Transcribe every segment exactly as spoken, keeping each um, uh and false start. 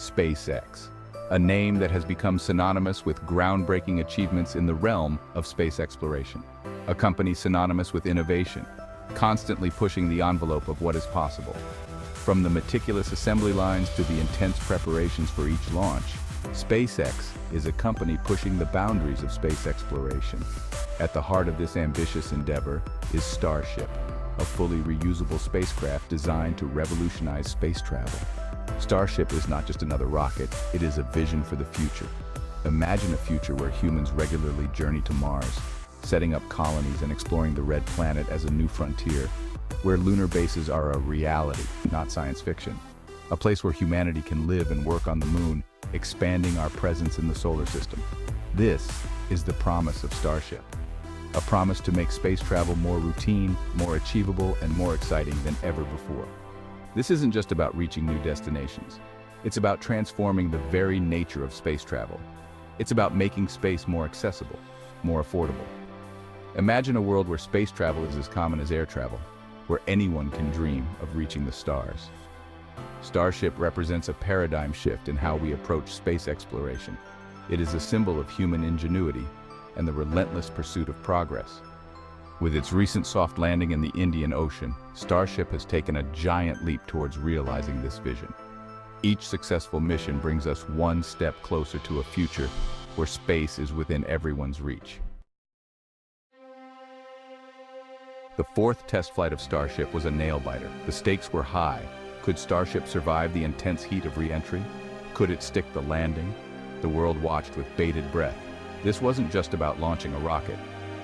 SpaceX, a name that has become synonymous with groundbreaking achievements in the realm of space exploration, a company synonymous with innovation, constantly pushing the envelope of what is possible. From the meticulous assembly lines to the intense preparations for each launch, SpaceX is a company pushing the boundaries of space exploration. At the heart of this ambitious endeavor is Starship, a fully reusable spacecraft designed to revolutionize space travel. Starship is not just another rocket, it is a vision for the future. Imagine a future where humans regularly journey to Mars, setting up colonies and exploring the red planet as a new frontier, where lunar bases are a reality, not science fiction. A place where humanity can live and work on the moon, expanding our presence in the solar system. This is the promise of Starship. A promise to make space travel more routine, more achievable, and more exciting than ever before. This isn't just about reaching new destinations. It's about transforming the very nature of space travel. It's about making space more accessible, more affordable. Imagine a world where space travel is as common as air travel, where anyone can dream of reaching the stars. Starship represents a paradigm shift in how we approach space exploration. It is a symbol of human ingenuity and the relentless pursuit of progress. With its recent soft landing in the Indian Ocean, Starship has taken a giant leap towards realizing this vision. Each successful mission brings us one step closer to a future where space is within everyone's reach. The fourth test flight of Starship was a nail-biter. The stakes were high. Could Starship survive the intense heat of re-entry? Could it stick the landing? The world watched with bated breath. This wasn't just about launching a rocket.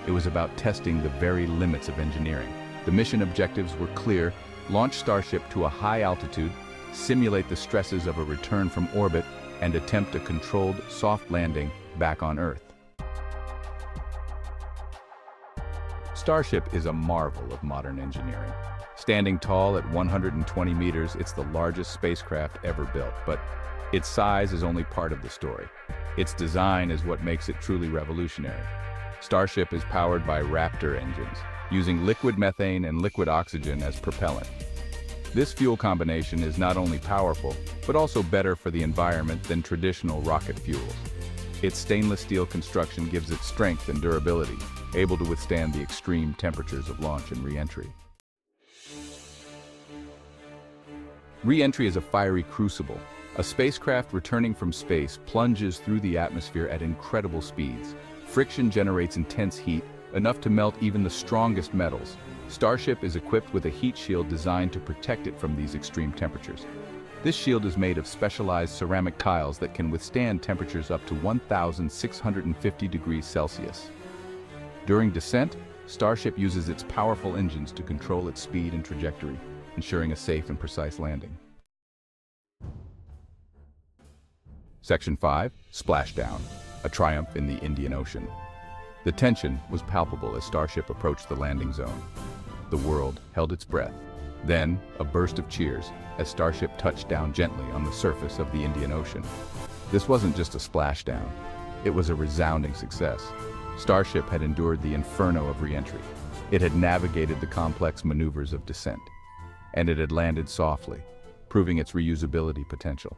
It was about testing the very limits of engineering. The mission objectives were clear: launch Starship to a high altitude, simulate the stresses of a return from orbit, and attempt a controlled, soft landing back on Earth. Starship is a marvel of modern engineering. Standing tall at one hundred twenty meters, it's the largest spacecraft ever built, but its size is only part of the story. Its design is what makes it truly revolutionary. Starship is powered by Raptor engines, using liquid methane and liquid oxygen as propellant. This fuel combination is not only powerful, but also better for the environment than traditional rocket fuels. Its stainless steel construction gives it strength and durability, able to withstand the extreme temperatures of launch and re-entry. Re-entry is a fiery crucible. A spacecraft returning from space plunges through the atmosphere at incredible speeds. Friction generates intense heat, enough to melt even the strongest metals. Starship is equipped with a heat shield designed to protect it from these extreme temperatures. This shield is made of specialized ceramic tiles that can withstand temperatures up to one thousand six hundred fifty degrees Celsius. During descent, Starship uses its powerful engines to control its speed and trajectory, ensuring a safe and precise landing. Section five, Splashdown. A triumph in the Indian Ocean. The tension was palpable as Starship approached the landing zone. The world held its breath. Then, a burst of cheers as Starship touched down gently on the surface of the Indian Ocean. This wasn't just a splashdown. It was a resounding success. Starship had endured the inferno of re-entry. It had navigated the complex maneuvers of descent. And it had landed softly, proving its reusability potential.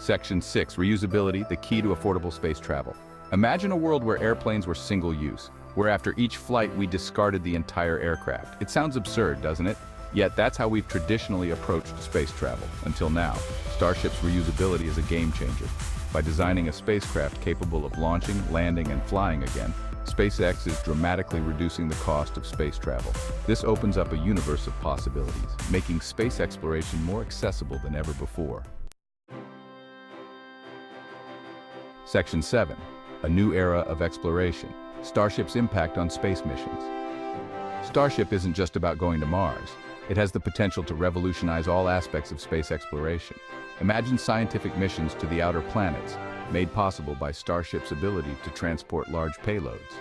Section six, Reusability, the key to affordable space travel. Imagine a world where airplanes were single-use, where after each flight we discarded the entire aircraft. It sounds absurd, doesn't it? Yet that's how we've traditionally approached space travel, until now. Starship's reusability is a game-changer. By designing a spacecraft capable of launching, landing, and flying again, SpaceX is dramatically reducing the cost of space travel. This opens up a universe of possibilities, making space exploration more accessible than ever before. Section seven, a new era of exploration. Starship's impact on space missions. Starship isn't just about going to Mars. It has the potential to revolutionize all aspects of space exploration. Imagine scientific missions to the outer planets, made possible by Starship's ability to transport large payloads.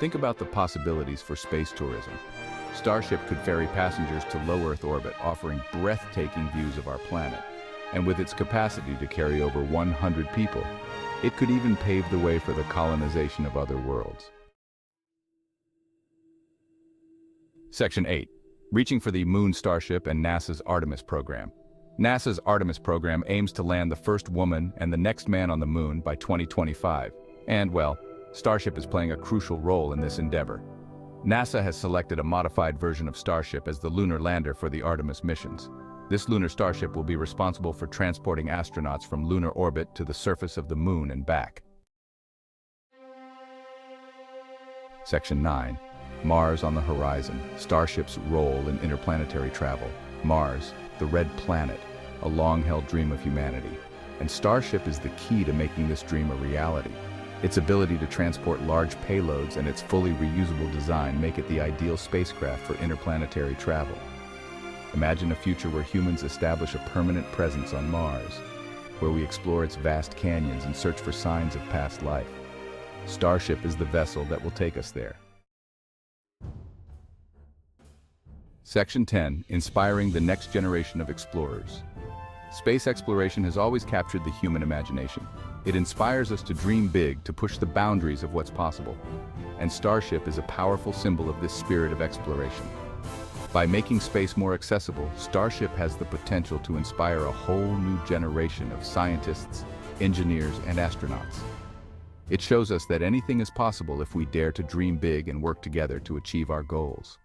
Think about the possibilities for space tourism. Starship could ferry passengers to low Earth orbit, offering breathtaking views of our planet. And with its capacity to carry over one hundred people, it could even pave the way for the colonization of other worlds. Section eight, reaching for the Moon Starship and NASA's Artemis program. NASA's Artemis program aims to land the first woman and the next man on the moon by twenty twenty-five, and, well, Starship is playing a crucial role in this endeavor. NASA has selected a modified version of Starship as the lunar lander for the Artemis missions. This lunar Starship will be responsible for transporting astronauts from lunar orbit to the surface of the moon and back. Section nine. Mars on the horizon, Starship's role in interplanetary travel. Mars, the red planet, a long-held dream of humanity. And Starship is the key to making this dream a reality. Its ability to transport large payloads and its fully reusable design make it the ideal spacecraft for interplanetary travel. Imagine a future where humans establish a permanent presence on Mars, where we explore its vast canyons and search for signs of past life. Starship is the vessel that will take us there. Section ten. Inspiring the next generation of explorers. Space exploration has always captured the human imagination. It inspires us to dream big, to push the boundaries of what's possible. And Starship is a powerful symbol of this spirit of exploration. By making space more accessible, Starship has the potential to inspire a whole new generation of scientists, engineers, and astronauts. It shows us that anything is possible if we dare to dream big and work together to achieve our goals.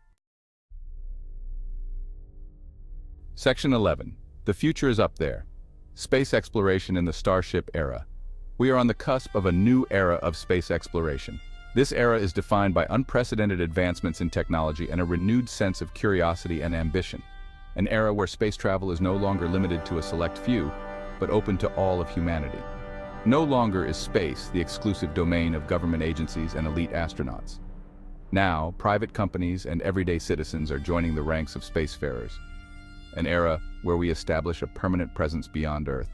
Section eleven. The future is up there. Space exploration in the Starship era. We are on the cusp of a new era of space exploration. This era is defined by unprecedented advancements in technology and a renewed sense of curiosity and ambition. An era where space travel is no longer limited to a select few, but open to all of humanity. No longer is space the exclusive domain of government agencies and elite astronauts. Now, private companies and everyday citizens are joining the ranks of spacefarers. An era where we establish a permanent presence beyond Earth,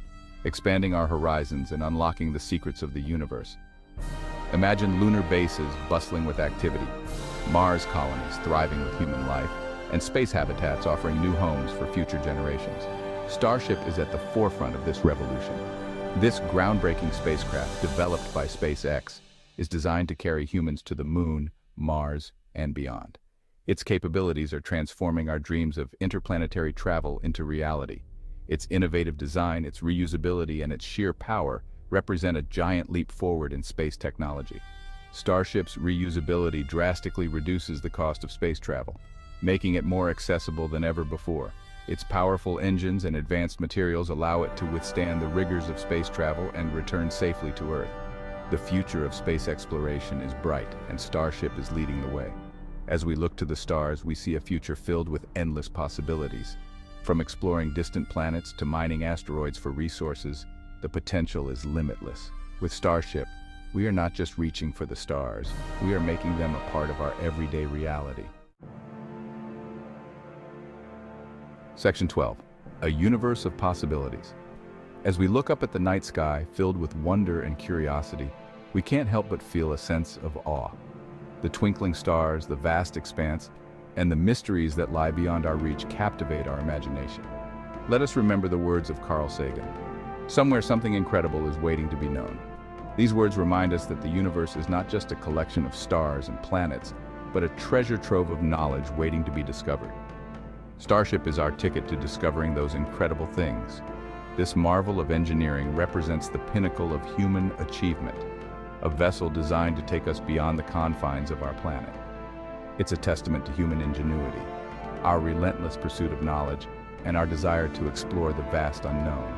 expanding our horizons and unlocking the secrets of the universe. Imagine lunar bases bustling with activity, Mars colonies thriving with human life, and space habitats offering new homes for future generations. Starship is at the forefront of this revolution. This groundbreaking spacecraft, developed by SpaceX, is designed to carry humans to the moon, Mars, and beyond. Its capabilities are transforming our dreams of interplanetary travel into reality. Its innovative design, its reusability, and its sheer power represent a giant leap forward in space technology. Starship's reusability drastically reduces the cost of space travel, making it more accessible than ever before. Its powerful engines and advanced materials allow it to withstand the rigors of space travel and return safely to Earth. The future of space exploration is bright, and Starship is leading the way. As we look to the stars, we see a future filled with endless possibilities. From exploring distant planets to mining asteroids for resources, the potential is limitless. With Starship, we are not just reaching for the stars, we are making them a part of our everyday reality. Section twelve. A universe of possibilities. As we look up at the night sky, filled with wonder and curiosity, we can't help but feel a sense of awe. The twinkling stars, the vast expanse, and the mysteries that lie beyond our reach captivate our imagination. Let us remember the words of Carl Sagan. Somewhere something incredible is waiting to be known. These words remind us that the universe is not just a collection of stars and planets, but a treasure trove of knowledge waiting to be discovered. Starship is our ticket to discovering those incredible things. This marvel of engineering represents the pinnacle of human achievement, a vessel designed to take us beyond the confines of our planet. It's a testament to human ingenuity, our relentless pursuit of knowledge, and our desire to explore the vast unknown.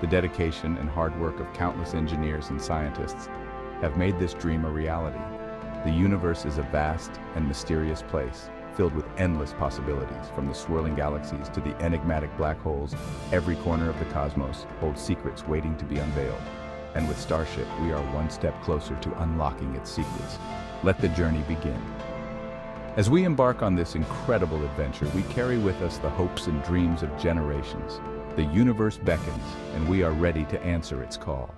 The dedication and hard work of countless engineers and scientists have made this dream a reality. The universe is a vast and mysterious place, filled with endless possibilities. From the swirling galaxies to the enigmatic black holes, every corner of the cosmos holds secrets waiting to be unveiled. And with Starship, we are one step closer to unlocking its secrets. Let the journey begin. As we embark on this incredible adventure, we carry with us the hopes and dreams of generations. The universe beckons, and we are ready to answer its call.